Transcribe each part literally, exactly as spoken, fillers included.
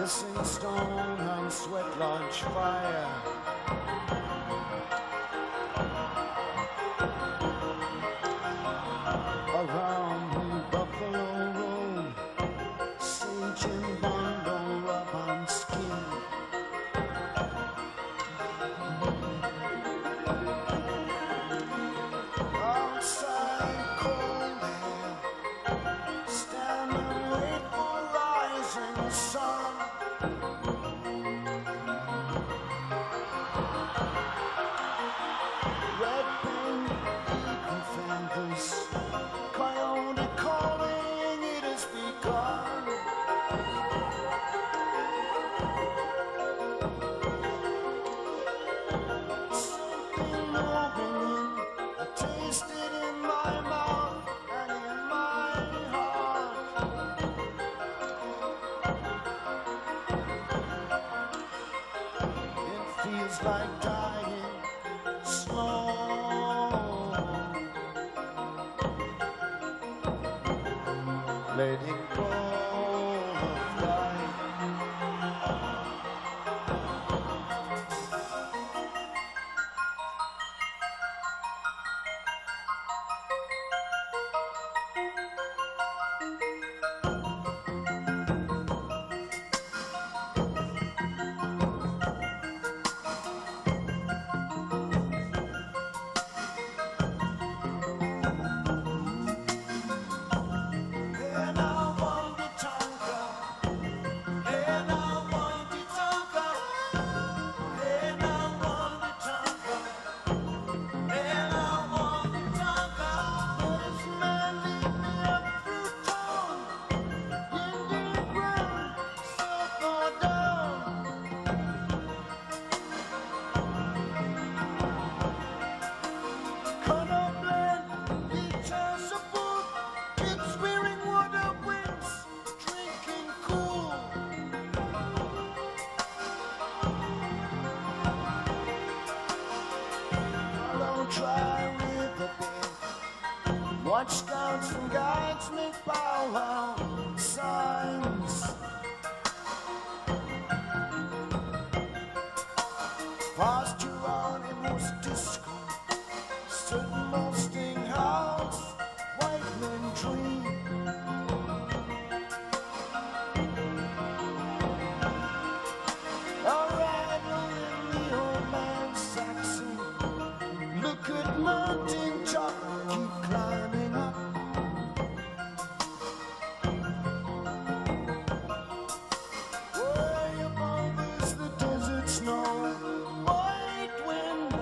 hissing stone and sweat launch fire. Around the Buffalo Road, Saint Jim Bondo up on ski. Outside cold air, stand and wait for rising sun. Red pen, you can find this coyote calling, it has begun. Something moving in, I taste it in my mouth and in my heart. It feels like dying slow, letting go of life. And I want the tonka, and I want the tonka, and I want the tonka, and I want the tonka. This man lead me up through town, into the ground, so far down. Colorblind, it has a book, it's wearing water wings, drinking cool. Don't try with the bit, watchdogs from guides make powwow signs. Past you on it was disco, certain hosting house, white men dream. A rattle in the old man's Saxon, look at mountain top, keep climbing up. Way above is the desert snow, white wind.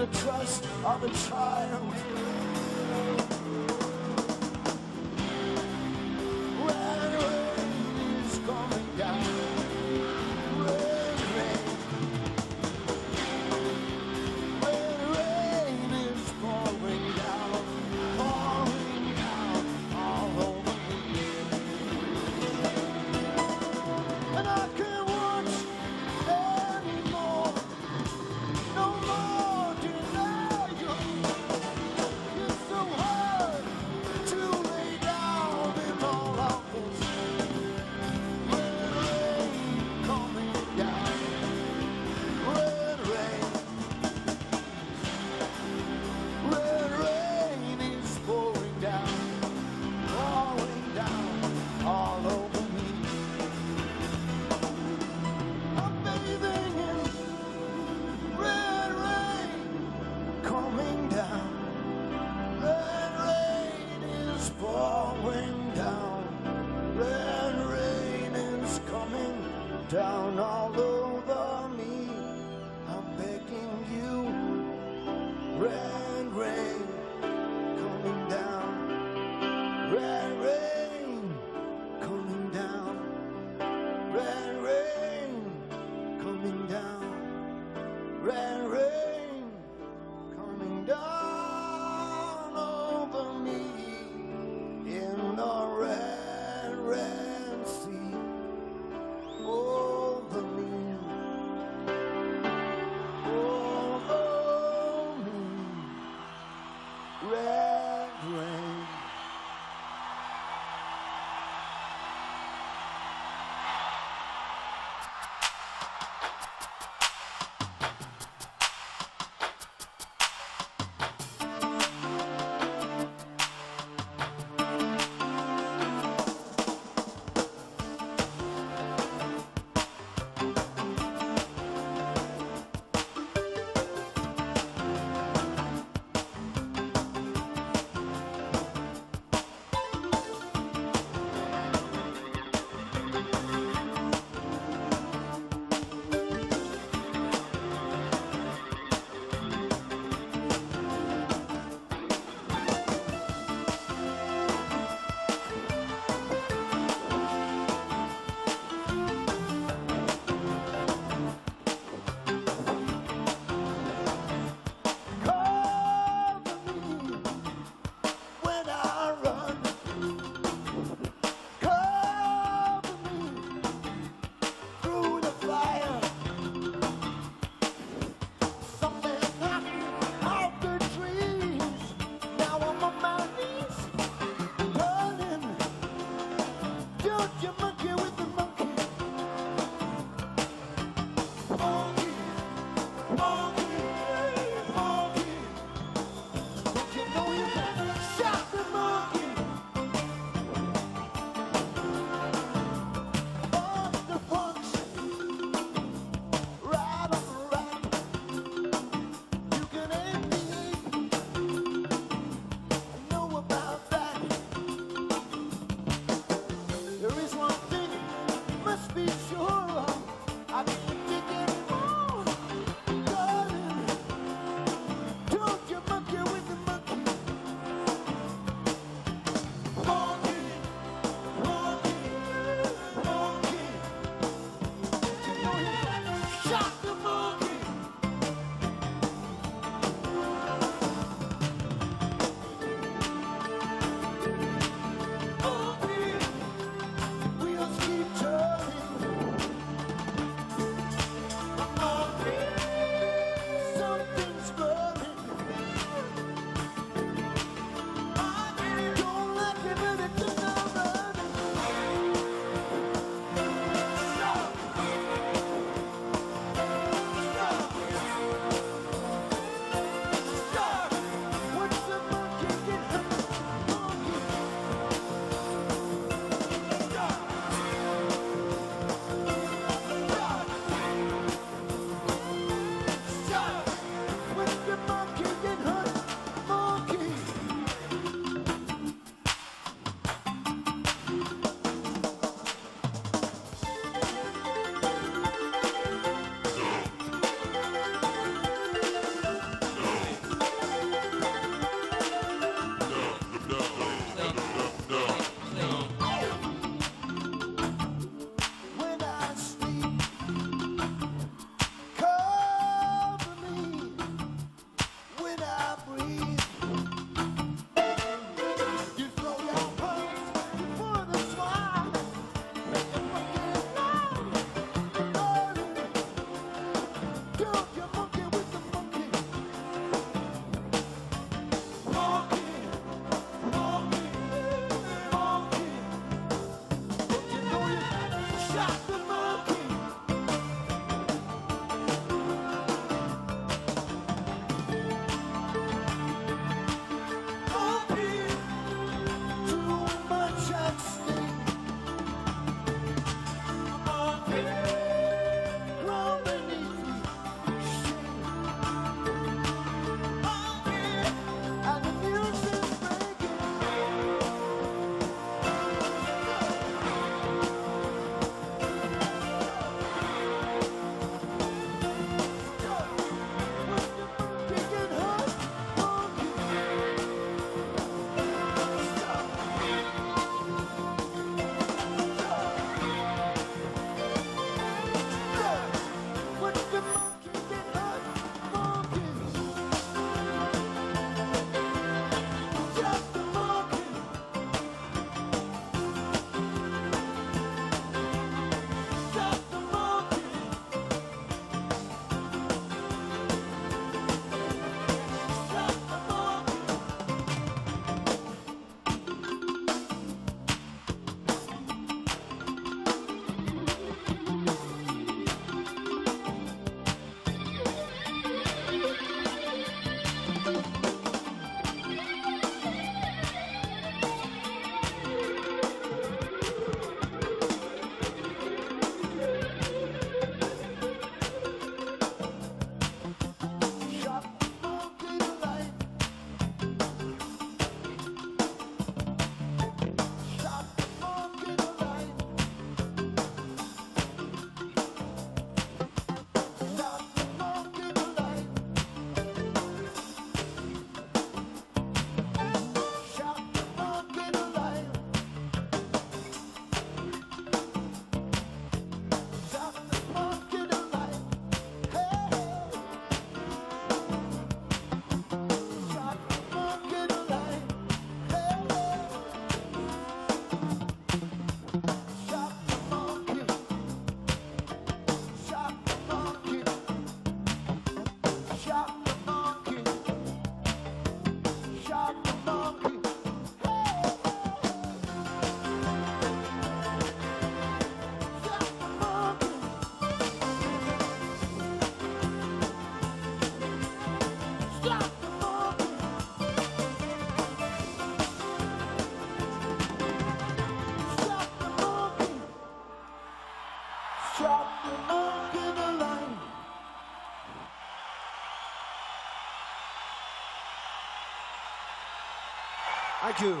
the trust of a child. Red rain is coming down. Red rain. Red rain is pouring down, pouring down all over me. And I can't watch anymore. No more denial. It's so hard to lay down in all of this. Red rain coming down. Red rain. Red rain is pouring down, pouring down all over me. I'm bathing in red rain coming down. Red rain is pouring down. Red rain is coming down all over me. I'm begging you. Red rain coming down. Red rain coming down. Red rain coming down. Red rain coming down over me in the red, red sea over me, over me, red rain. Cover me when I run. Cover me through the fire. Something happened out the trees. Now I'm on my knees, running. Don't you monkey with the monkey. Monkey, monkey, monkey. Don't you know you better shot the monkey? On the punch, right on the right. You can aim the eight. I know about that. There is one thing you must be sure of. I can't take it anymore. God, Adieu.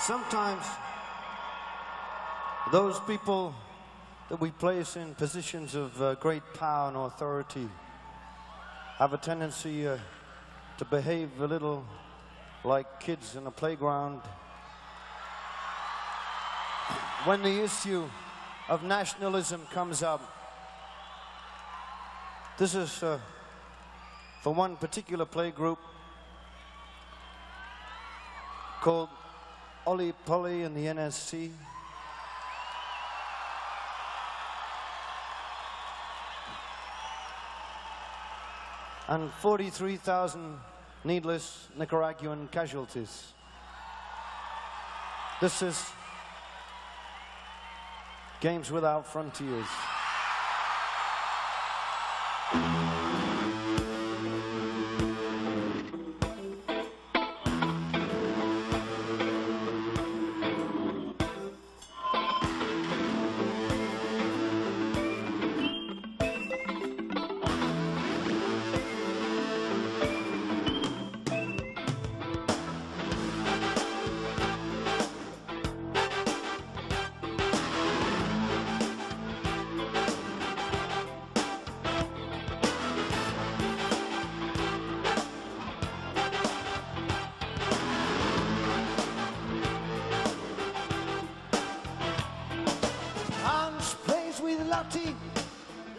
Sometimes those people that we place in positions of uh, great power and authority have a tendency uh, to behave a little like kids in a playground. When the issue of nationalism comes up, this is uh, for one particular play group called Oli Poli and the N S C and forty-three thousand needless Nicaraguan casualties. This is Games Without Frontiers.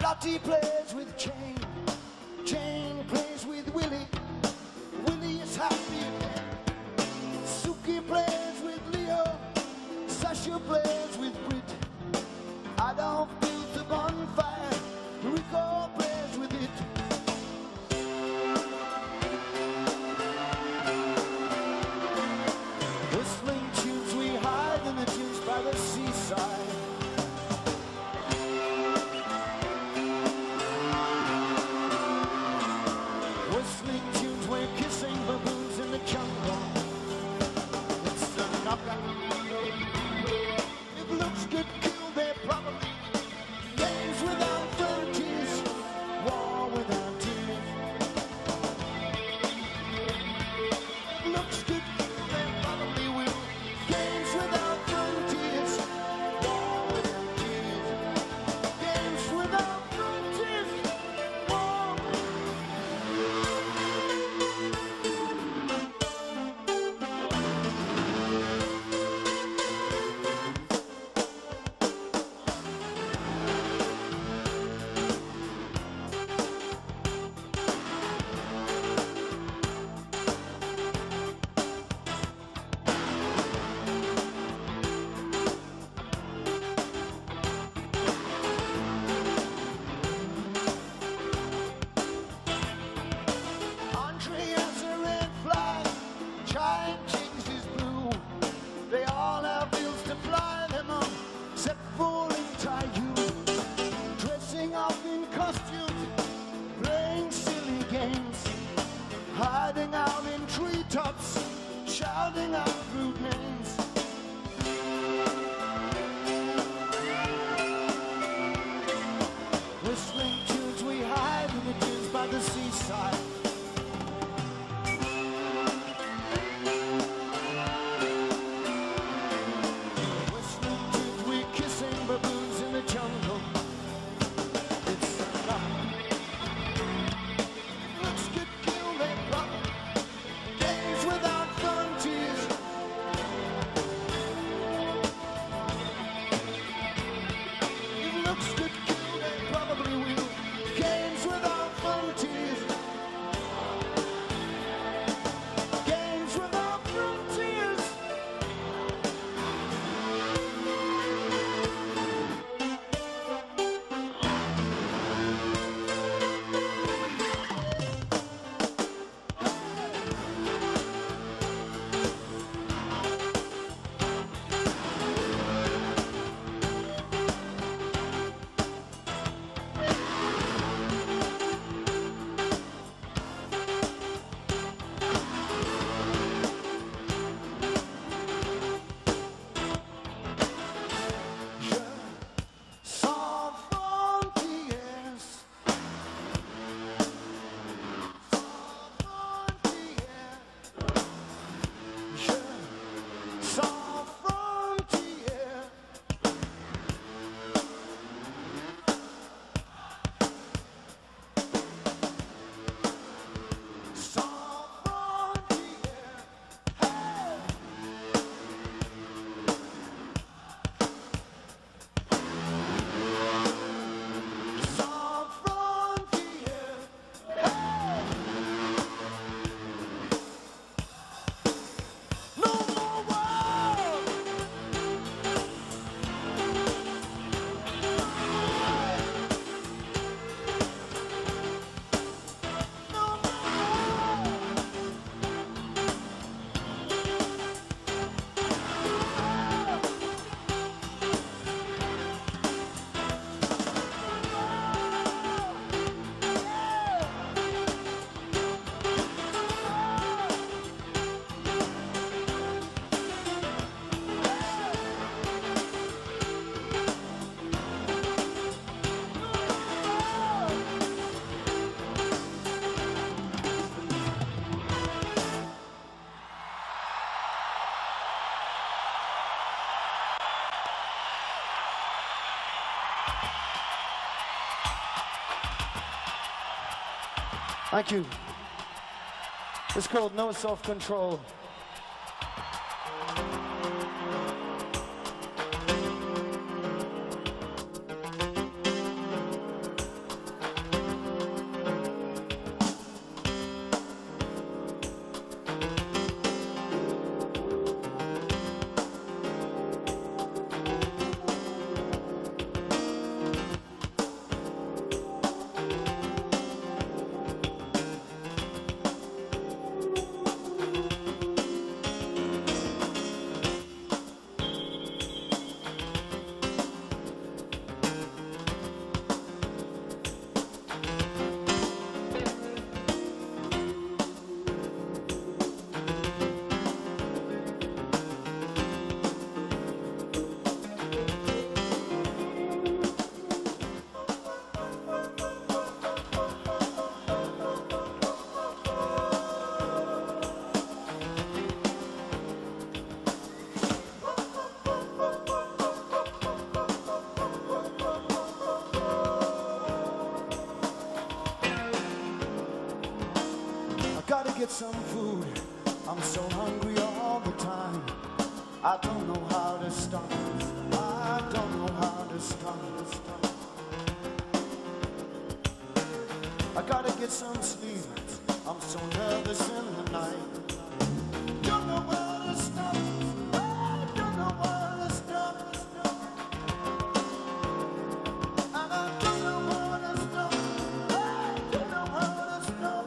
Lottie plays with Jane, Jane plays with Willie, Willie is happy again. Suki plays with Leo, Sasha plays with Brit. Adolf builds the bonfire, Rico plays with it. Whistling tunes we hide in the dunes by the seaside. Thank you. It's called No Self Control. Get some food. I'm so hungry all the time. I don't know how to stop. I don't know how to stop. I gotta get some sleep. I'm so nervous in the night. Don't know where to stop. I don't know where to stop. I don't know where to stop. I don't know where to stop.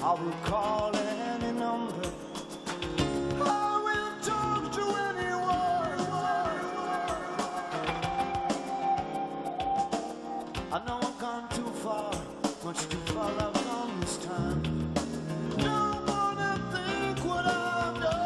I will call any number. I will talk to anyone. I know I've gone too far, much too far I've gone this time. Don't wanna think what I've done.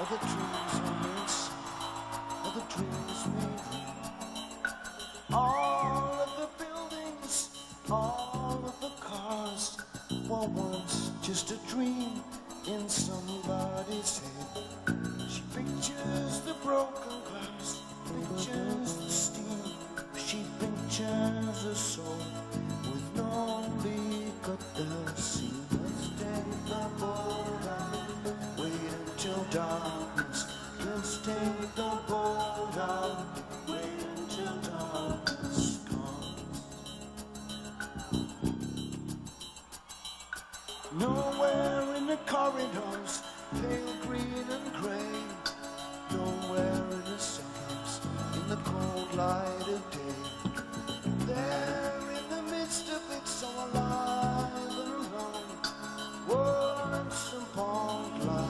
Other dreams will miss, other dreams will dream. All of the buildings, all of the cars were once just a dream in somebody's head. She pictures the broken glass, pictures the steel. She pictures a soul with no leak up the sea. Darkness. Let's take the boat out, wait until darkness comes. Nowhere in the corridors, pale green and grey. Nowhere in the suburbs, in the cold light of day. There in the midst of it, so alive and alone, once upon life.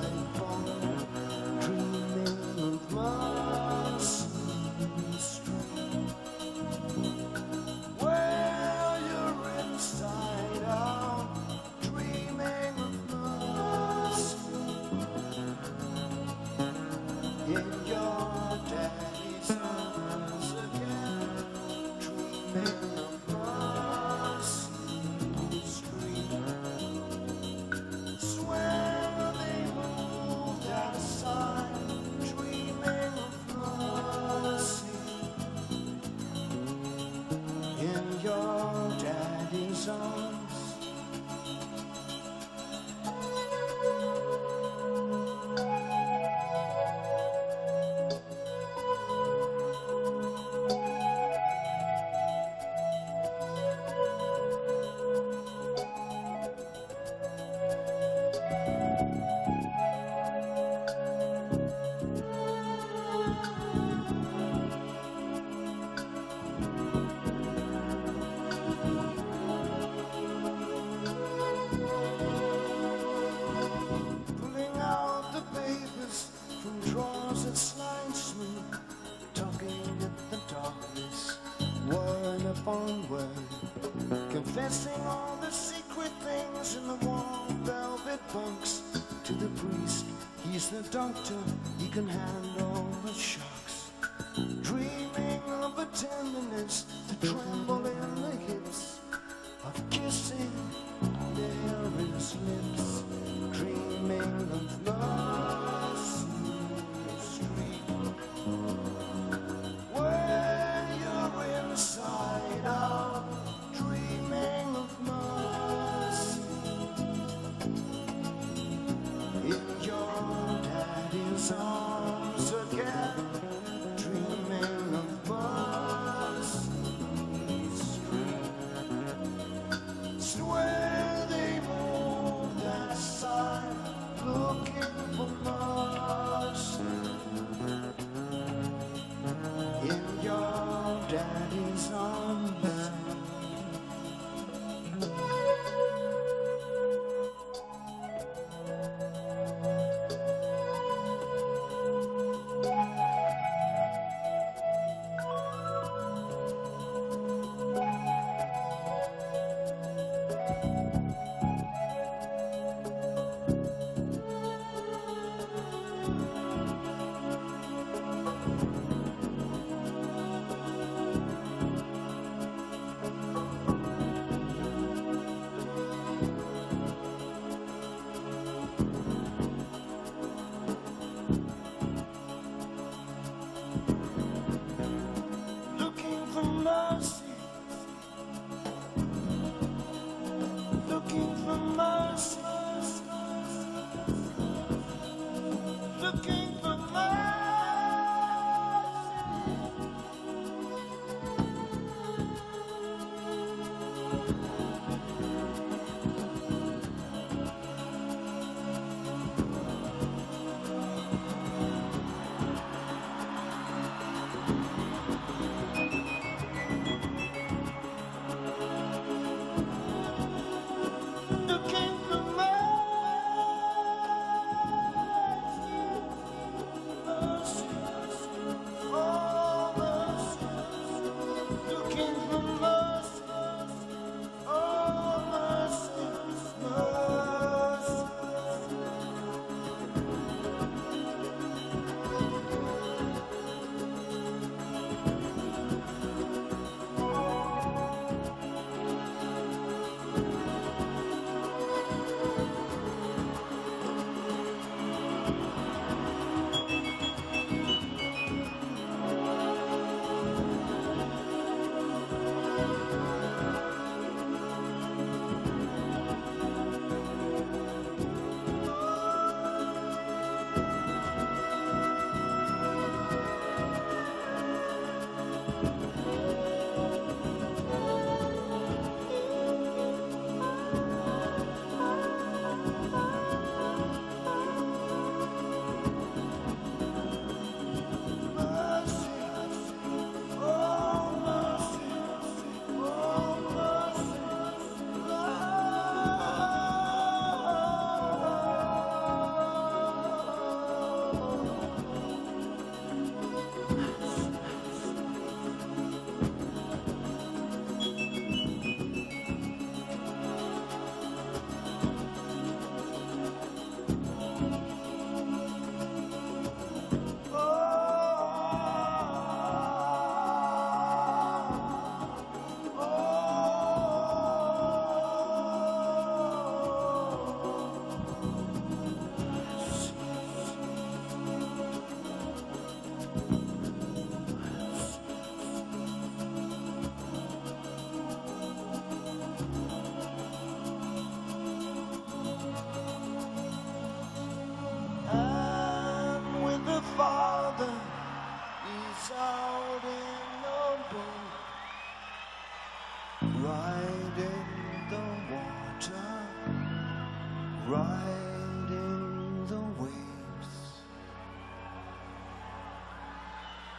Confessing all the secret things in the warm velvet bunks to the priest. He's the doctor, he can handle the shocks. Dreaming of a tenderness to tremble in the hips, of kissing there is lips. Dreaming of love in the street, where you're inside out. Songs again, dreaming of us. Swear they moved that sign, looking for us. In your daddy's arms.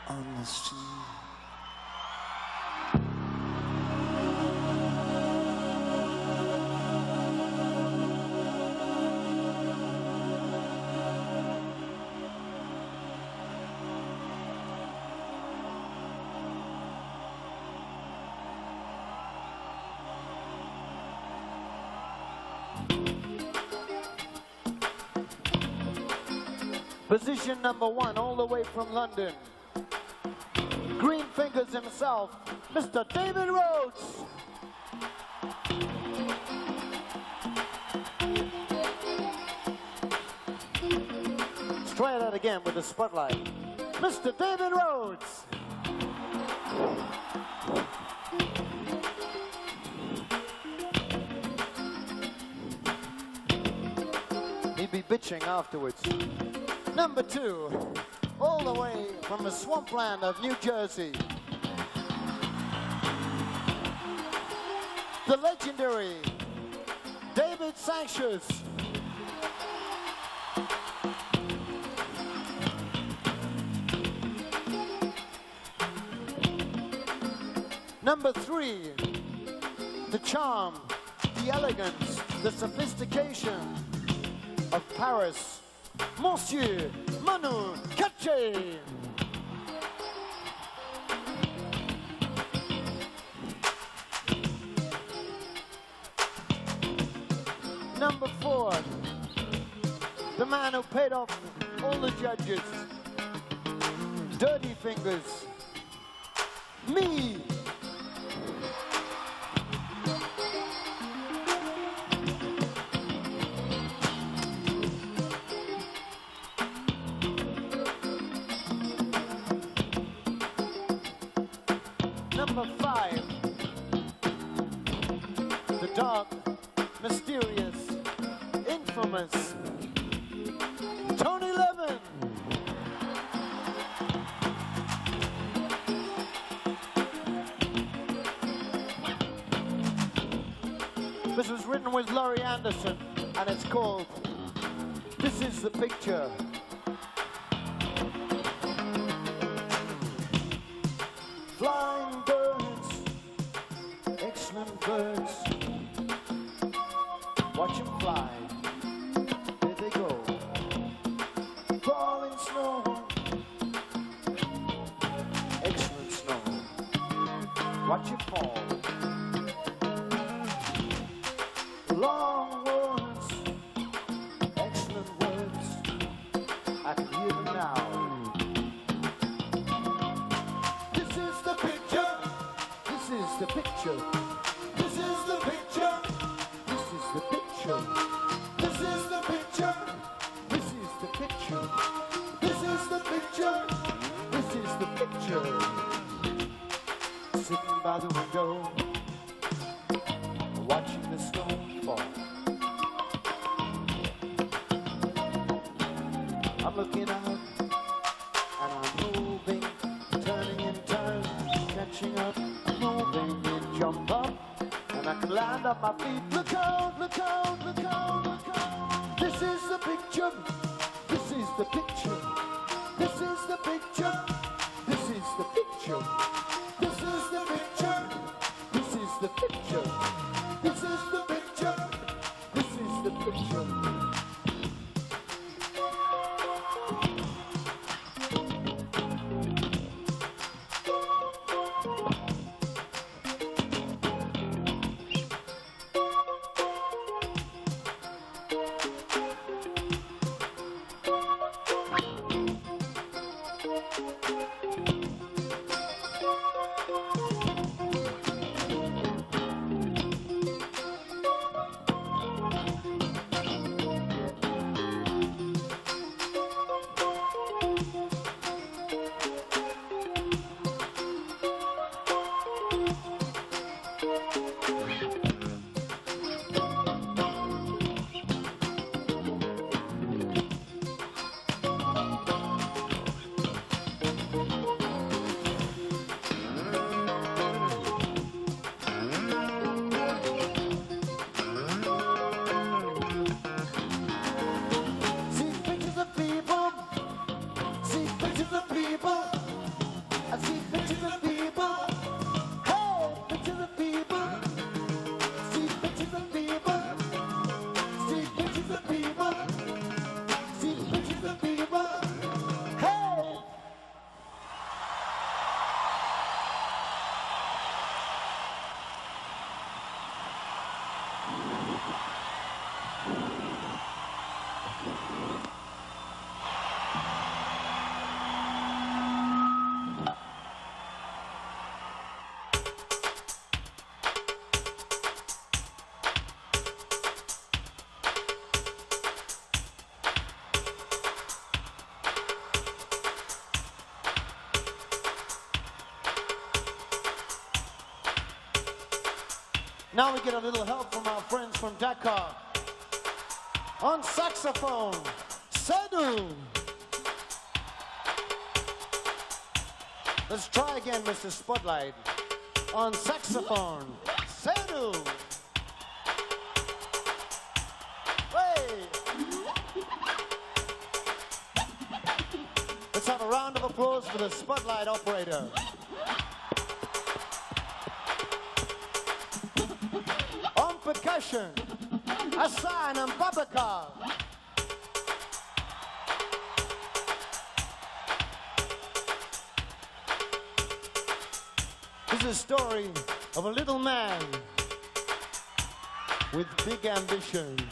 on the street. Position number one, all the way from London. Green Fingers himself, Mister David Rhodes. Let's try that again with the spotlight. Mister David Rhodes. He'd be bitching afterwards. Number two, all the way from the swampland of New Jersey, the legendary David Sanctus. Number three, the charm, the elegance, the sophistication of Paris. Monsieur Manu Katché. Number four, the man who paid off all the judges, Dirty Fingers, me. Number five, the dark, mysterious, infamous Tony Levin. This was written with Laurie Anderson, and it's called This Is the Picture. Birds, watch them fly, there they go, falling snow, excellent snow, watch it fall, long words, excellent words, I can hear them now. This is the picture, this is the picture. This is the picture, this is the picture, this is the picture, this is the picture. Sitting by the window, watching the snow fall. I'm looking out and I'm moving, turning in turn, catching up, moving and jump up. I can land on my feet. Look out, look out, look out, look out. This is the picture. This is the picture. This is the picture. This is the picture. This is the picture. This is the picture. This is the picture. This is the picture. Now we get a little help from our friends from Dakar. On saxophone, Sedu. Let's try again, Mister Spotlight. On saxophone, Sedu. Hey! Let's have a round of applause for the Spotlight operator. On percussion, Hassan and Babakar. This is a story of a little man with big ambitions.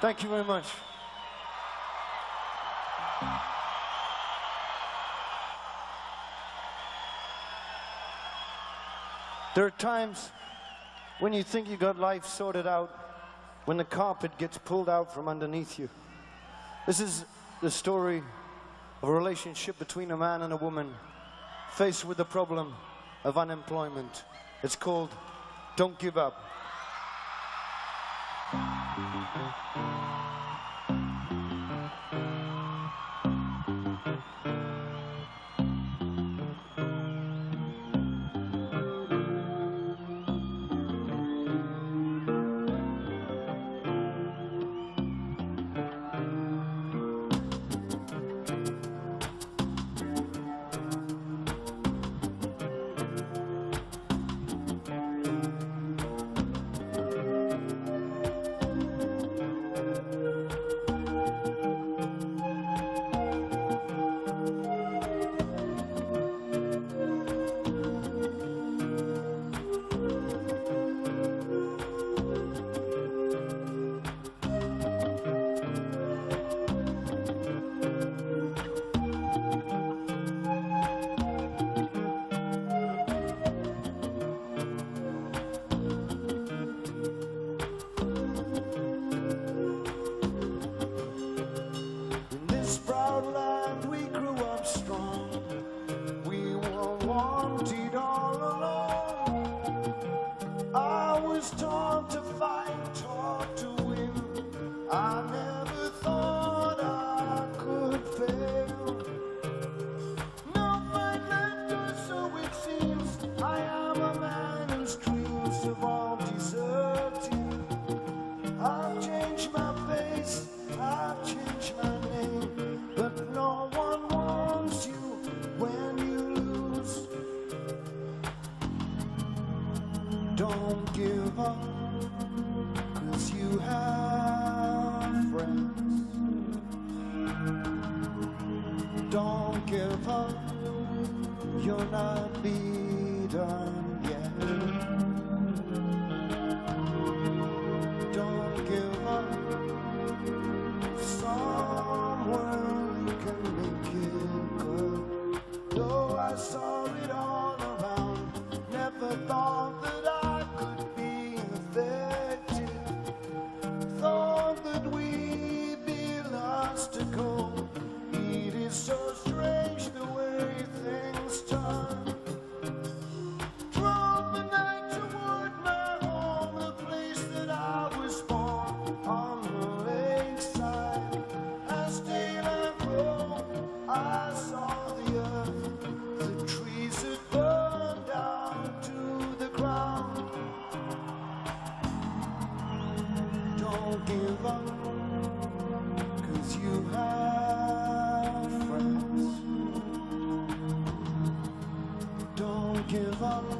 Thank you very much. There are times when you think you got life sorted out, when the carpet gets pulled out from underneath you. This is the story of a relationship between a man and a woman faced with the problem of unemployment. It's called Don't Give Up. I saw the earth up,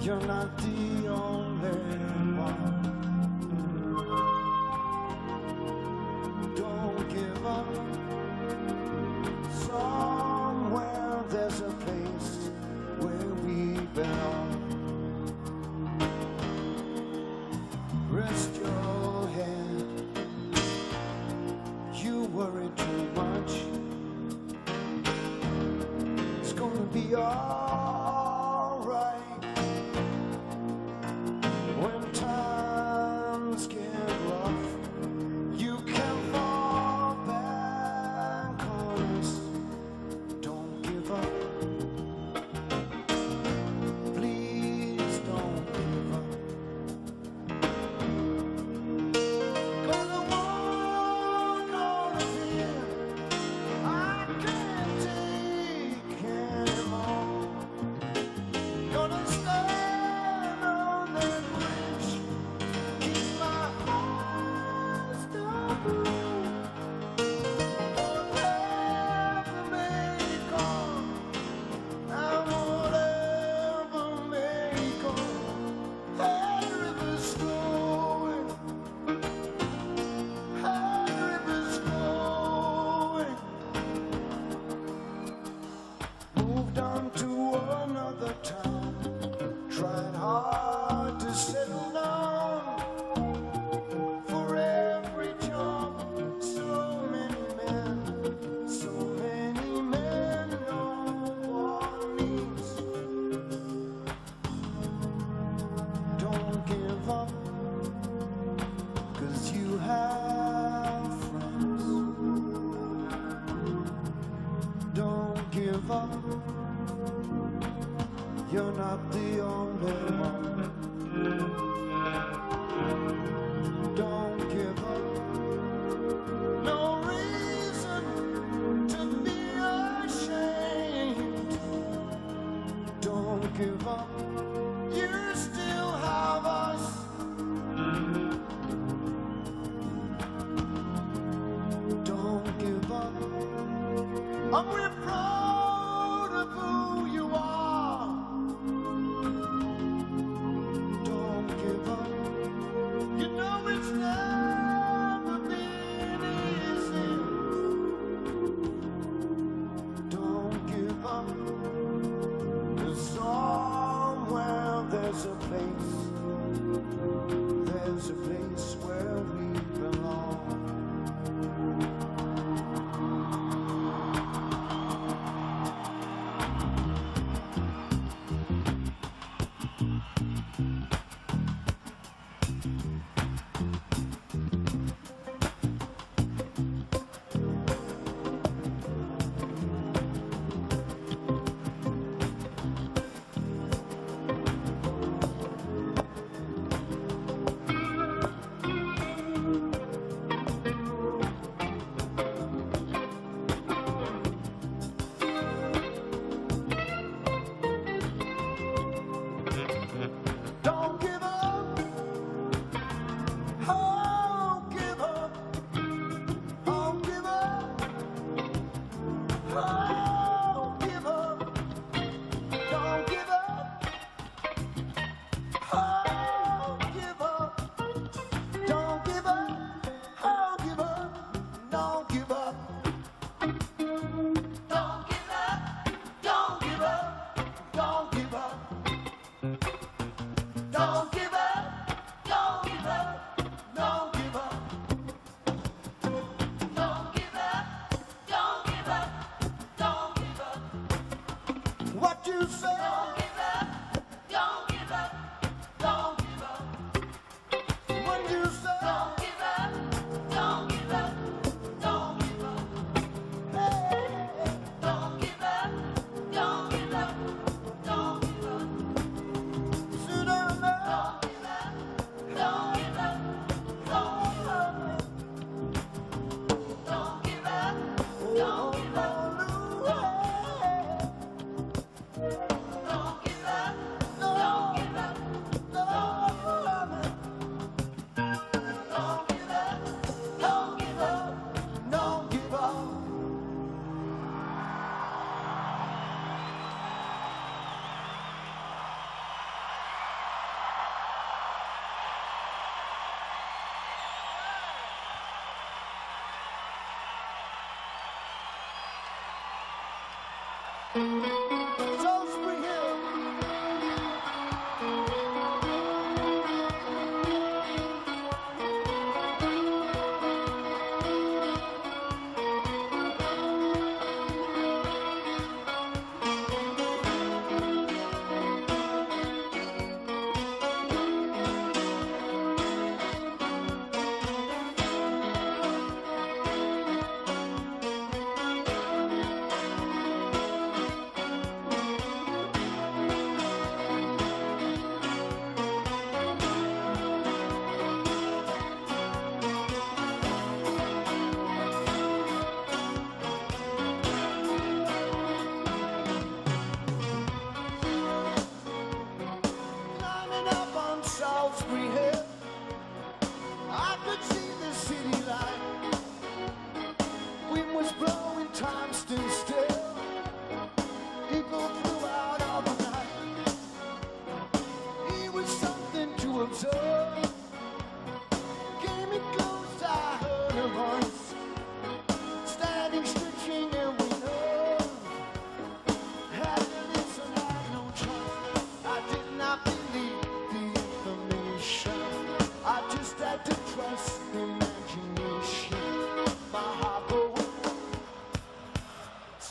you're not the only one. Don't give up, somewhere there's a place where we belong. Rest your head, you worry too much. Be all right when times get rough. You can fall back on us. Don't give up. Please don't give up. Gonna walk out of here. I can't take care. You're not the only one. Don't give up. No reason to be ashamed. Don't give up. You still have us. Don't give up. And we're proud of who you are. There's a place, there's a place where we belong.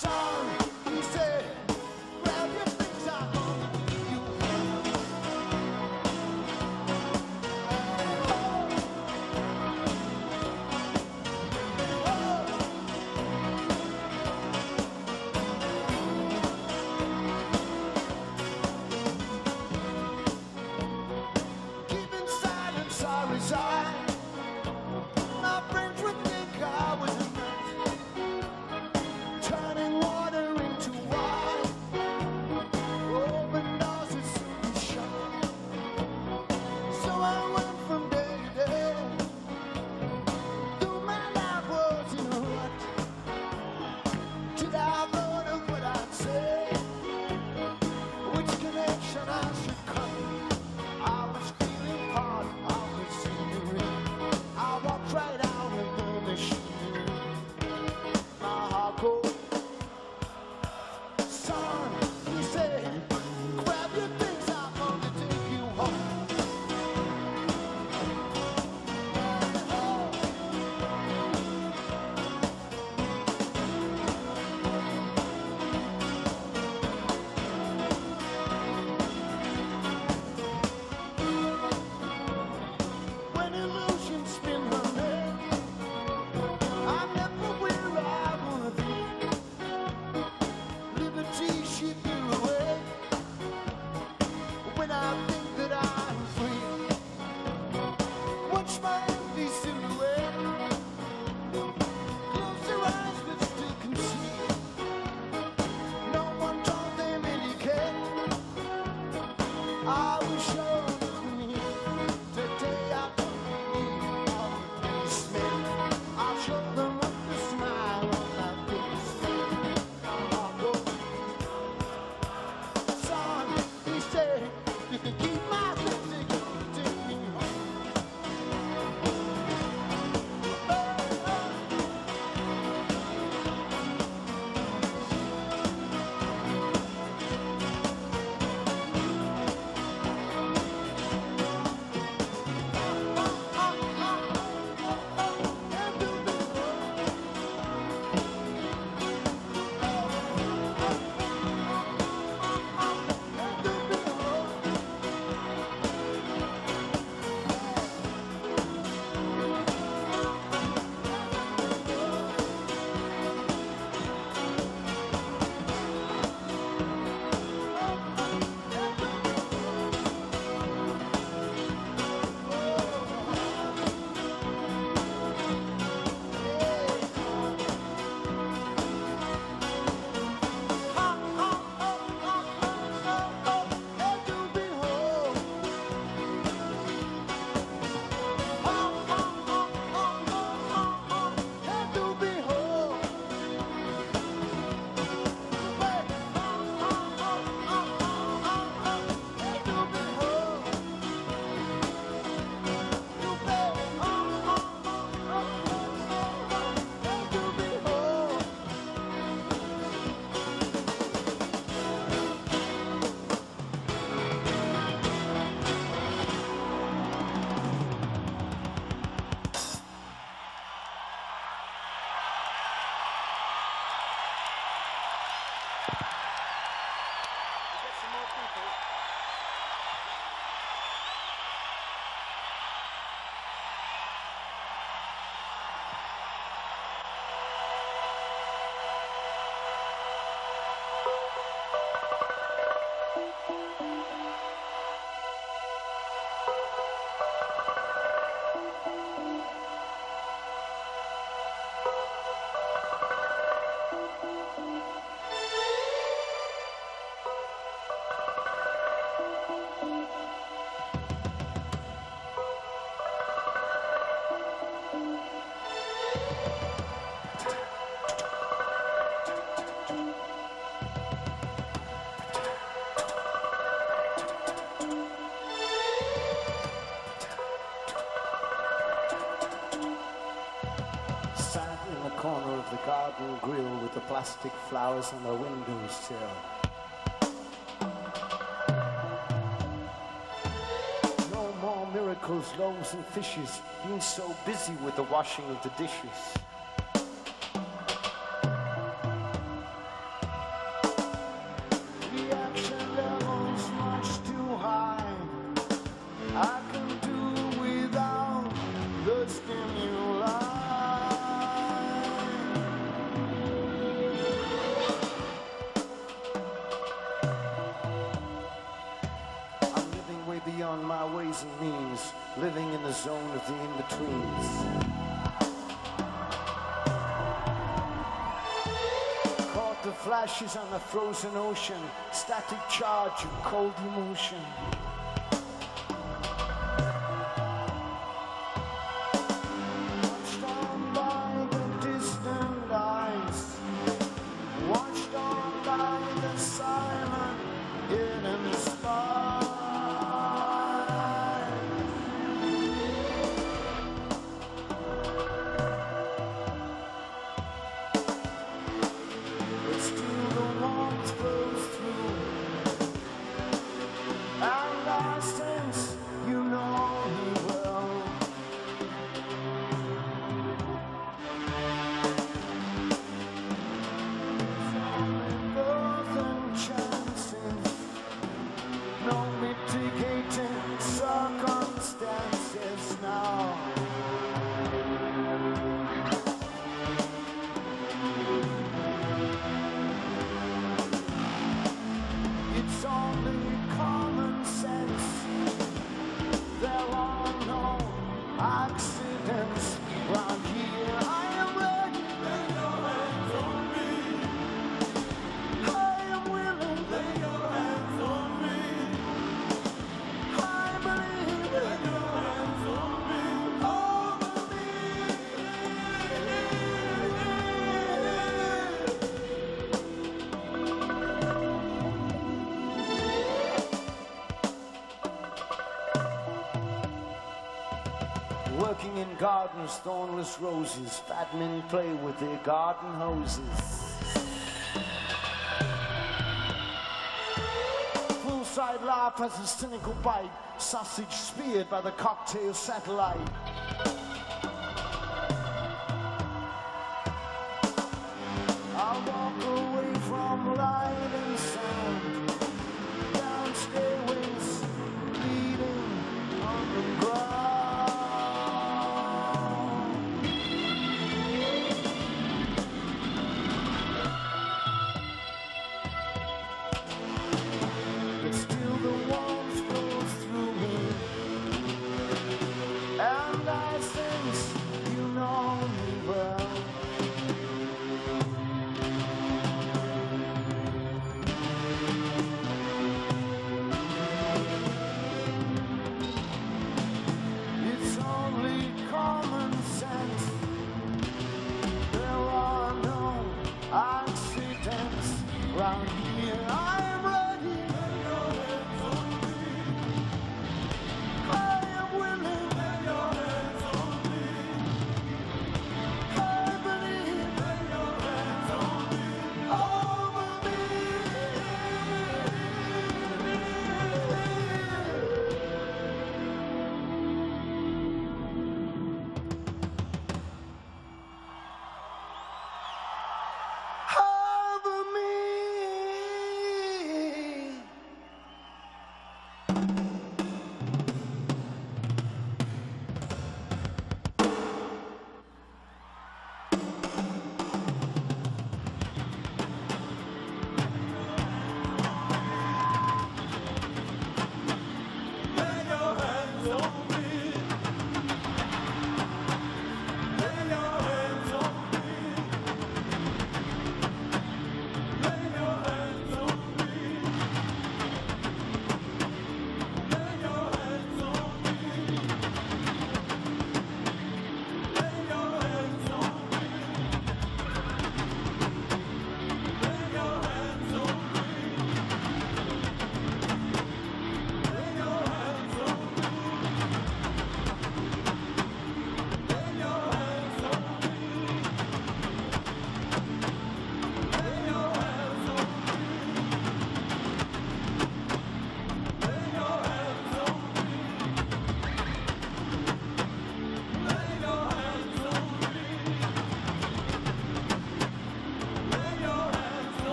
So wooden grill with the plastic flowers on the windowsill. No more miracles, loaves and fishes, being so busy with the washing of the dishes. Flashes on the frozen ocean, static charge of cold emotion. In gardens, thornless roses, fat men play with their garden hoses. Poolside laugh has a cynical bite, sausage speared by the cocktail satellite. I walk away from light and sound, down stairways leading on the ground.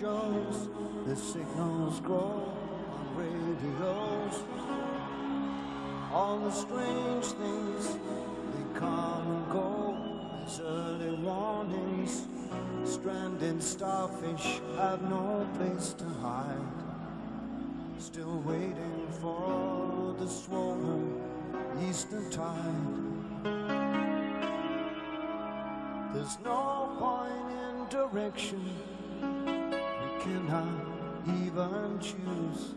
shows, the signals grow on radios. All the strange things, they come and go as early warnings. Stranded starfish have no place to hide, still waiting for the swollen Easter tide. There's no point in direction, we cannot even choose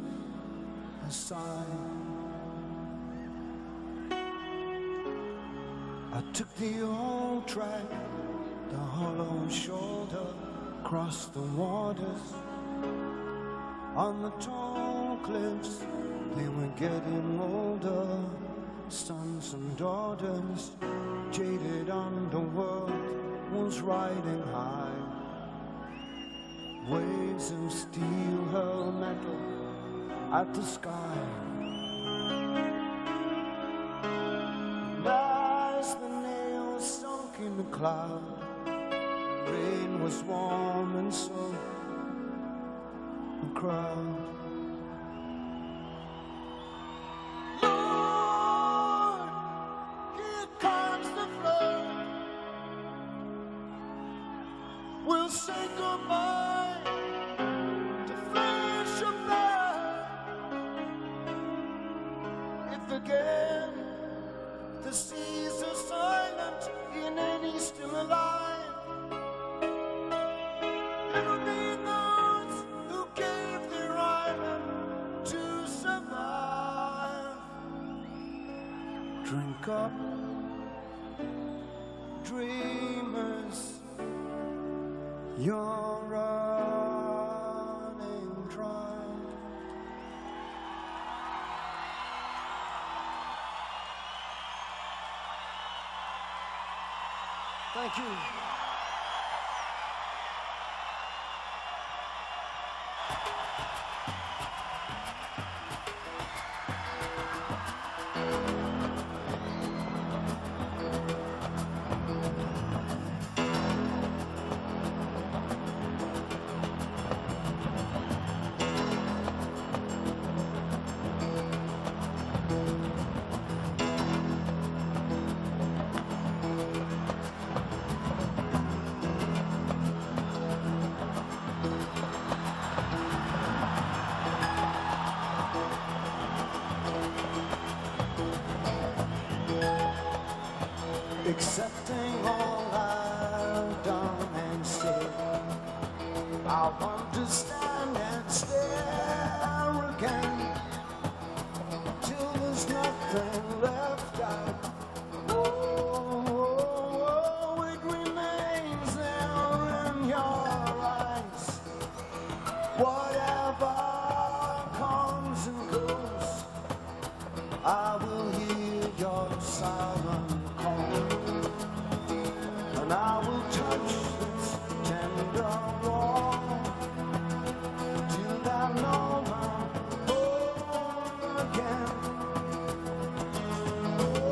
a side. I took the old track, the hollow shoulder, crossed the waters. On the tall cliffs, they were getting older. Sons and daughters, jaded underworld was riding high. Waves of steel hurl metal at the sky. Lies the nails sunk in the cloud. Rain was warm and so crowd. Lord, here comes the flood. We'll say goodbye to flesh and blood. If again the seas are silent in any still alive. Drink up, dreamers, you're running dry. Thank you. Accepting all I've done and said, I'll understand and stare again till there's nothing left out. Oh, oh, oh, it remains there in your eyes. Whatever comes and goes, I will hear your silence. I will touch this tender wall till I know I'm born again. Oh, oh, oh.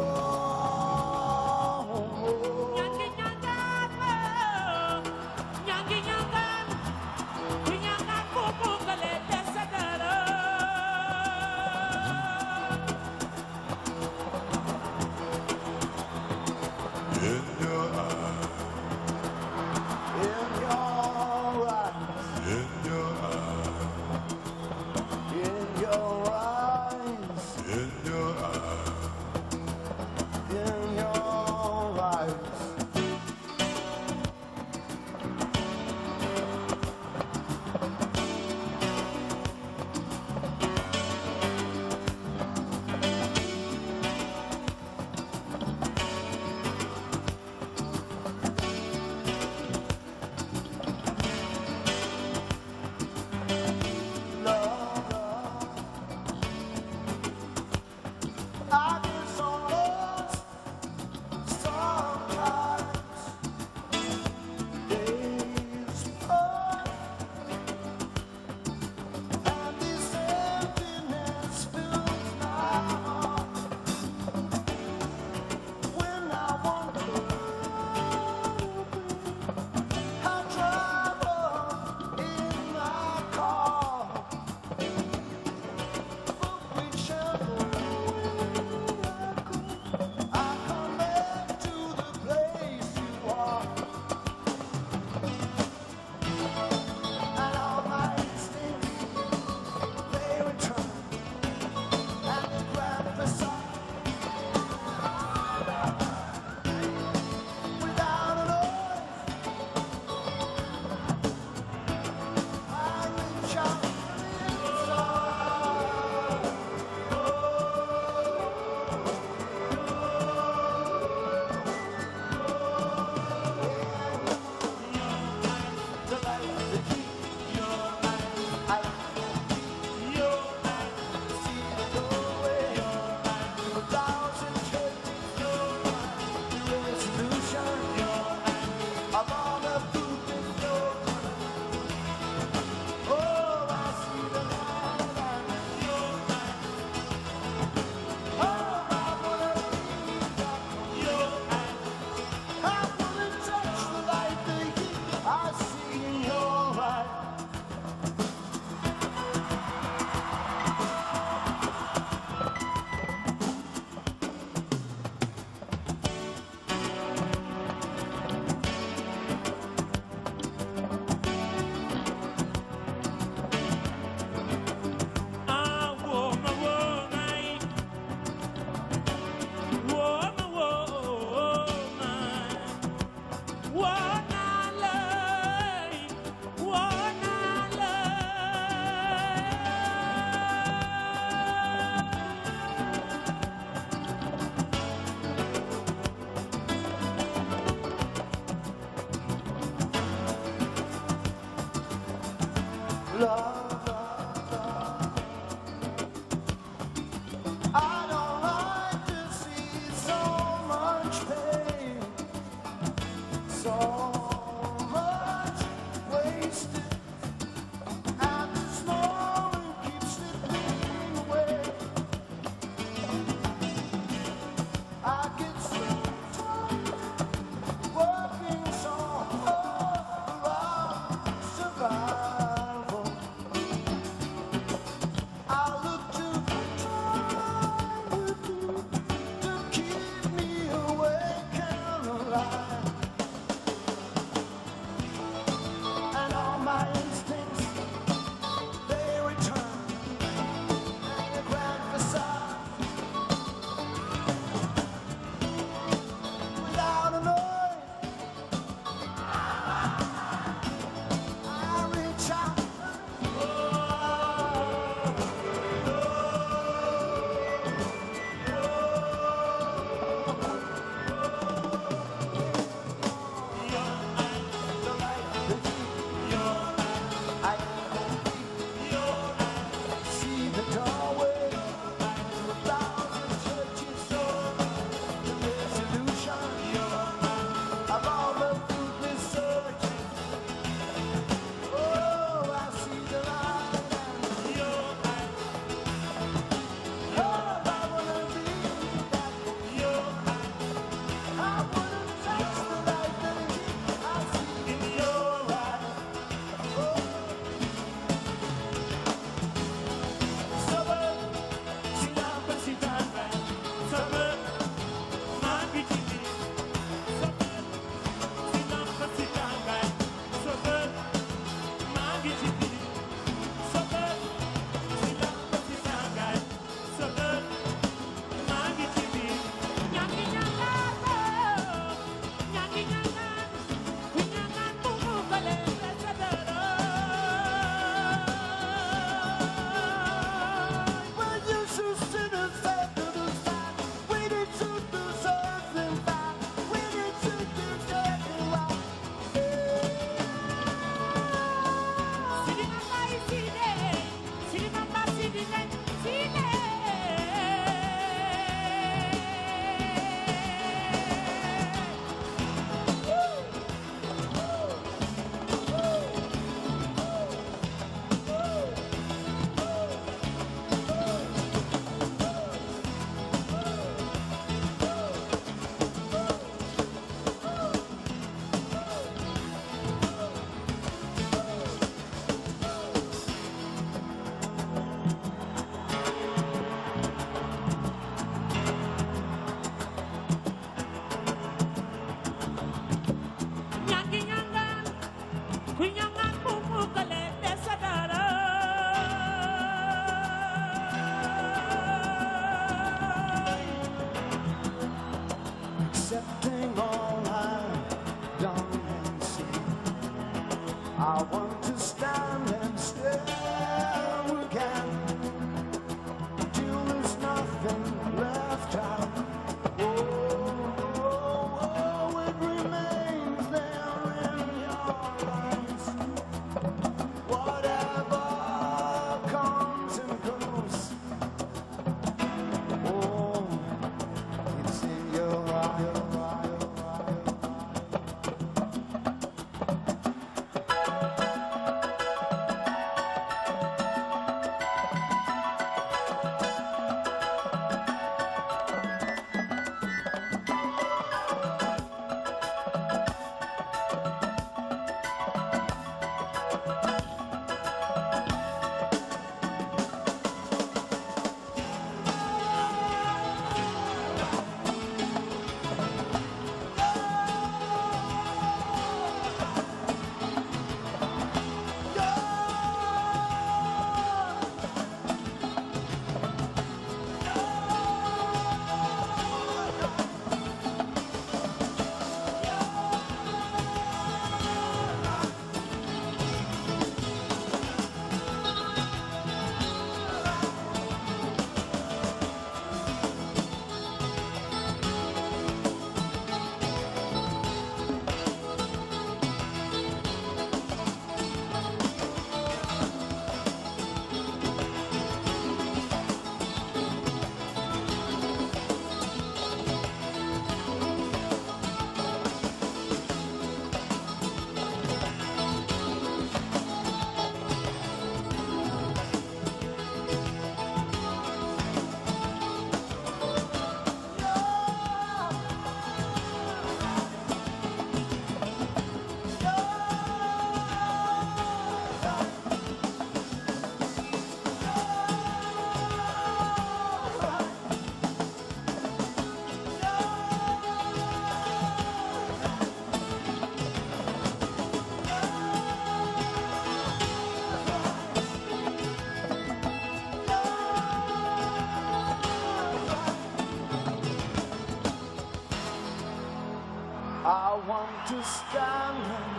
want to stand and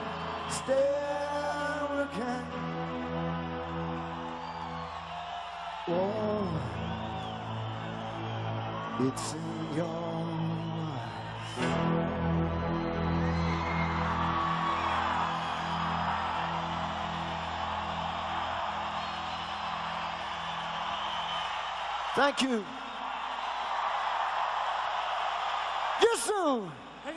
stare again. Oh, it's in your eyes. Thank you. Yesu. Thank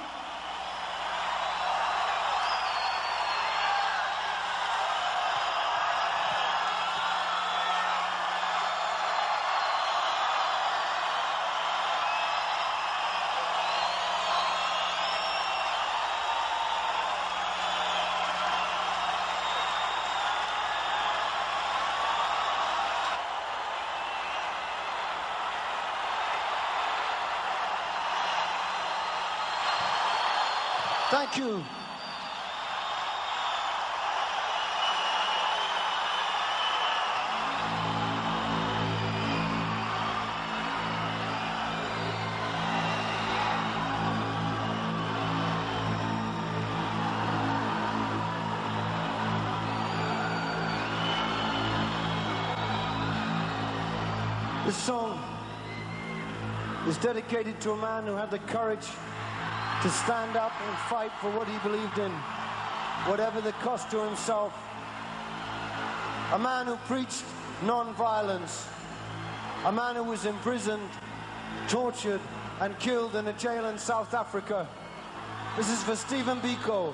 Thank you. This song is dedicated to a man who had the courage to stand up and fight for what he believed in, whatever the cost to himself. A man who preached non-violence. A man who was imprisoned, tortured, and killed in a jail in South Africa. This is for Stephen Biko.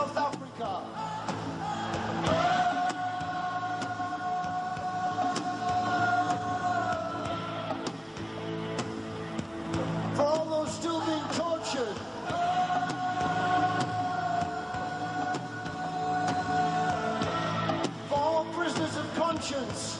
South Africa. For all those still being tortured. For all prisoners of conscience.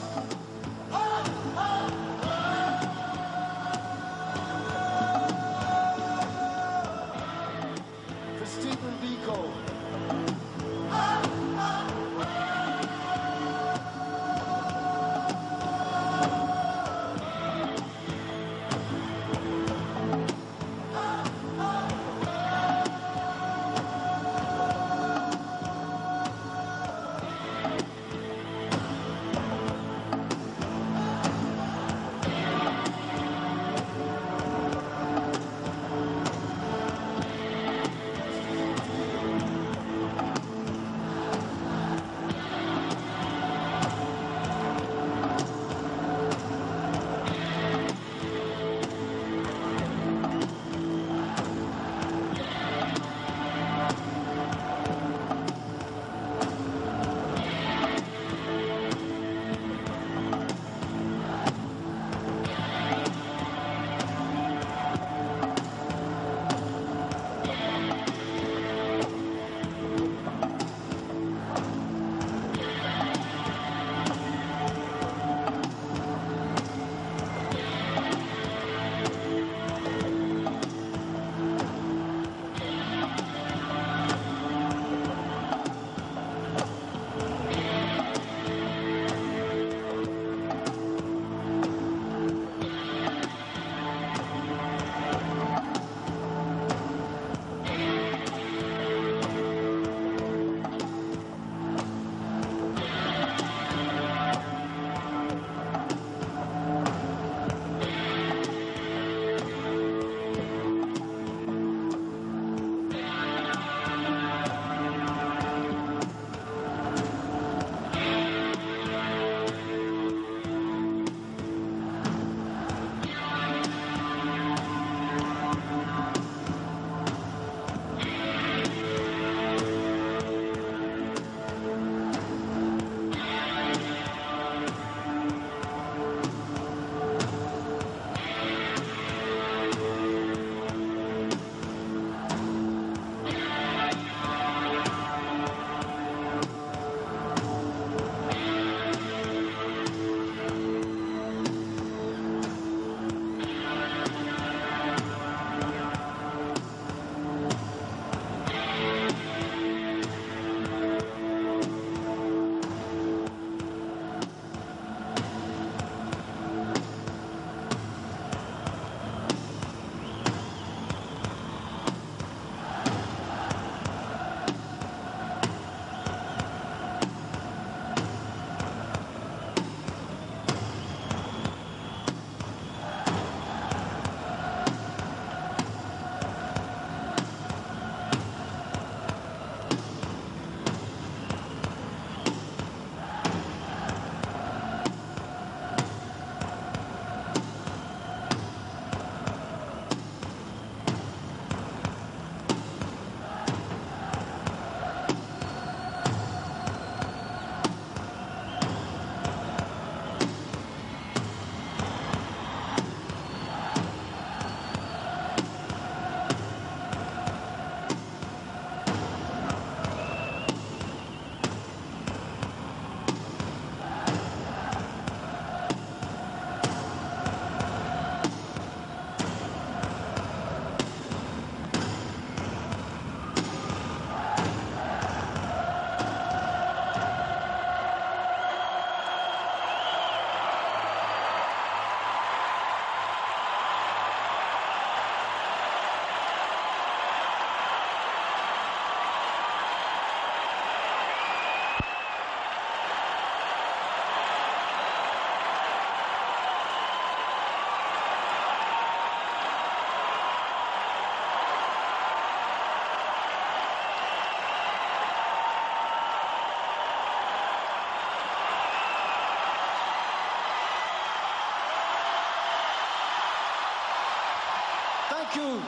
Thank you.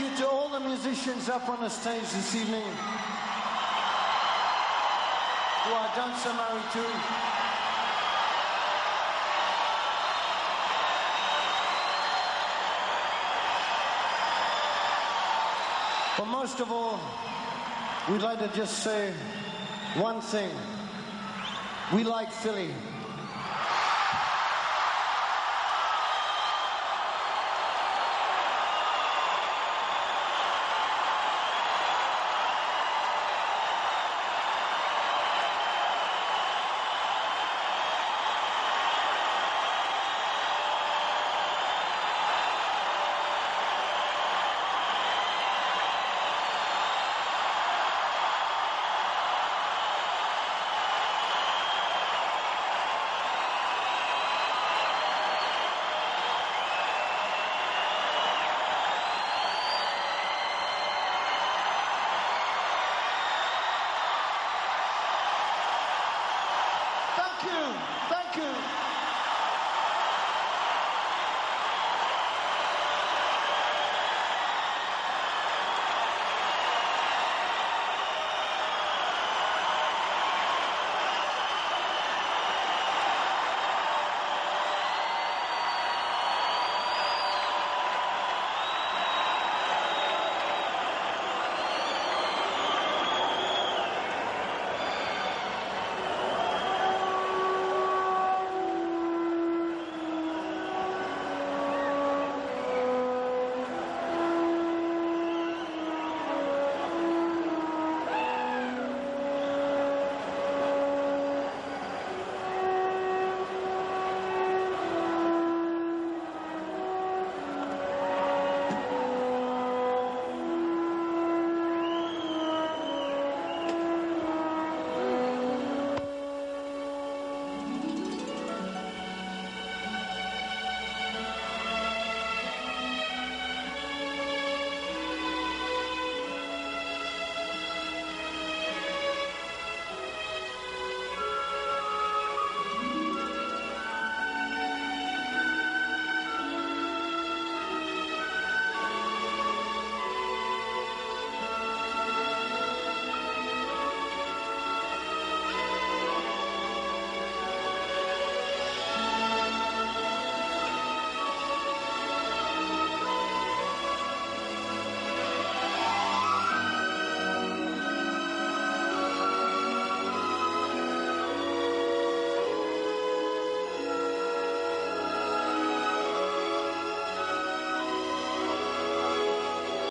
you to all the musicians up on the stage this evening who are done Samari too. But most of all, we'd like to just say one thing. We like Philly. Thank you.